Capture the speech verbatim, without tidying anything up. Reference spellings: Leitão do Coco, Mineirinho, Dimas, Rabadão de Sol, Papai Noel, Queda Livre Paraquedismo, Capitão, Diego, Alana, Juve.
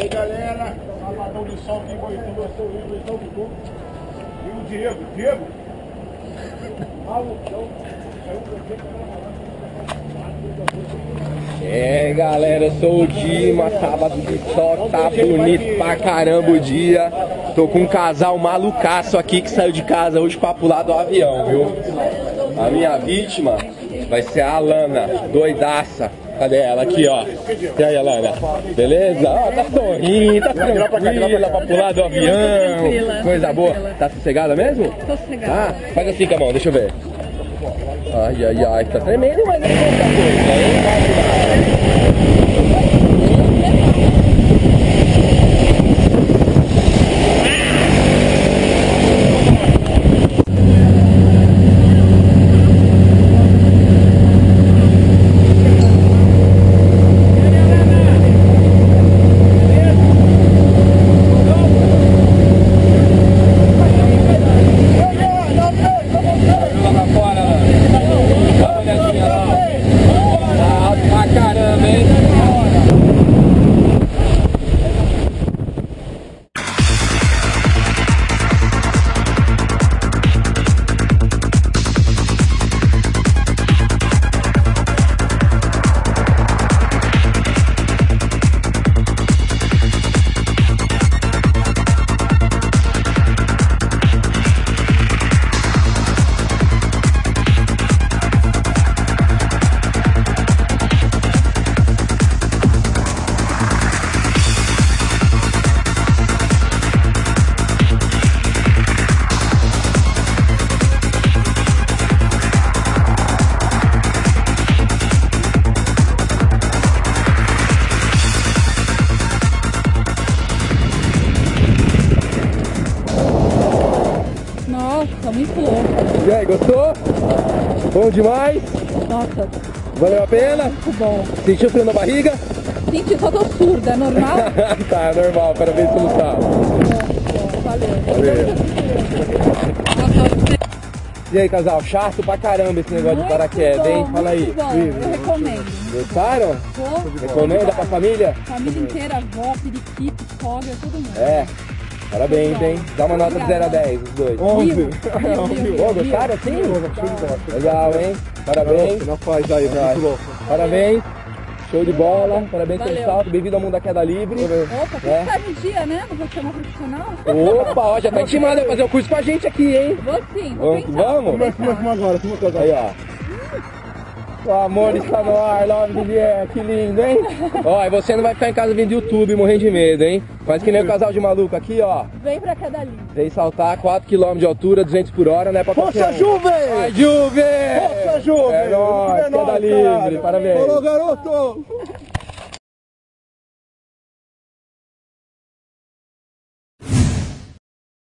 E aí, galera, o Rabadão de Sol aqui, eu sou o Leitão do Coco. E o Diego, Diego, malucão, saiu do jeito que eu É, galera, eu sou o Dimas, sábado de sol, tá bonito pra caramba o dia. Tô com um casal malucaço aqui que saiu de casa hoje pra pular do avião, viu? A minha vítima vai ser a Alana, doidaça. Cadê ela? Aqui, ó. E aí, Alana? Beleza? Ó, tá sorrindo, tá tranquila, pra pular do avião. Coisa boa. Tá sossegada mesmo? Tô sossegada. Ah, faz assim com a mão, deixa eu ver. Ai, ai, ai, tá tremendo, mas é pouca coisa. E aí, gostou? Bom demais? Nossa! Valeu a pena? Muito bom! Sentiu frio na barriga? Senti, só tô surda, é normal? Tá, é normal, parabéns pelo salto! Bom, valeu! Valeu! E aí, casal, chato pra caramba esse negócio muito de paraquedas, hein? Fala aí! Bom. Eu recomendo! Gostaram? Vou. Recomenda pra família? Família inteira, avó, periquito, sogra, todo mundo! É! Parabéns, hein? Dá uma nota de zero a dez, os dois. onze. Ô, gostaram assim? Legal, hein? Parabéns. Não faz aí, velho. Parabéns. Show de bola. Parabéns pelo salto. Bem-vindo ao mundo da queda livre. Opa, quem sabe um dia, né? Não vou chamar profissional. Opa, ó, já tá intimado a fazer o curso com a gente aqui, hein? Vou sim, vou pensar. Vamos? Vamos? Vamos agora, vamos agora. Aí, ó. O amor está no ar, love the air, que lindo, hein? Ó, e você não vai ficar em casa vendo do YouTube morrendo de medo, hein? Faz que nem o casal de maluco aqui, ó. Vem pra cada linha. Vem saltar quatro quilômetros de altura, duzentos por hora, né? Pra qualquer um. Força, Juve! Vai, Juve! Força, Juve! É nóis, queda livre, parabéns. Falou, garoto!